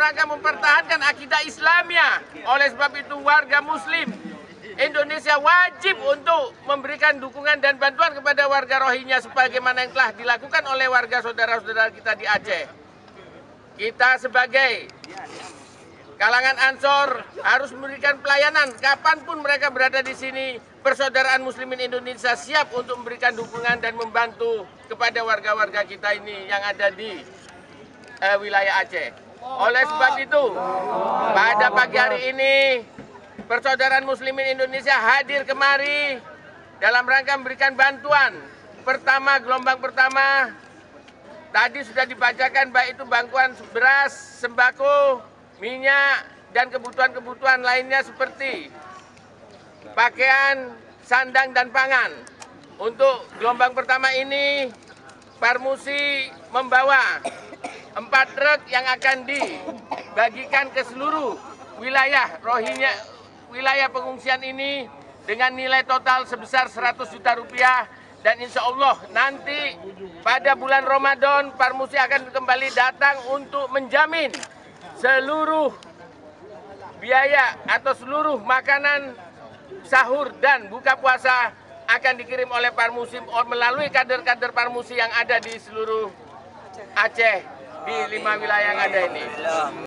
rangka mempertahankan akidah Islamnya. Oleh sebab itu warga Muslim Indonesia wajib untuk memberikan dukungan dan bantuan kepada warga Rohingya sebagaimana yang telah dilakukan oleh warga saudara-saudara kita di Aceh. Kita sebagai kalangan Ansor harus memberikan pelayanan kapanpun mereka berada di sini. Persaudaraan Muslimin Indonesia siap untuk memberikan dukungan dan membantu kepada warga-warga kita ini yang ada di wilayah Aceh. Oleh sebab itu, pada pagi hari ini Persaudaraan Muslimin Indonesia hadir kemari dalam rangka memberikan bantuan. Pertama, gelombang pertama tadi sudah dibacakan, baik itu bantuan beras, sembako, minyak, dan kebutuhan-kebutuhan lainnya seperti pakaian, sandang, dan pangan. Untuk gelombang pertama ini, Parmusi membawa 4 truk yang akan dibagikan ke seluruh wilayah Rohingya. Wilayah pengungsian ini dengan nilai total sebesar 100 juta rupiah dan insya Allah nanti pada bulan Ramadan Parmusi akan kembali datang untuk menjamin seluruh biaya atau seluruh makanan sahur dan buka puasa akan dikirim oleh Parmusi melalui kader-kader Parmusi yang ada di seluruh Aceh di 5 wilayah yang ada ini.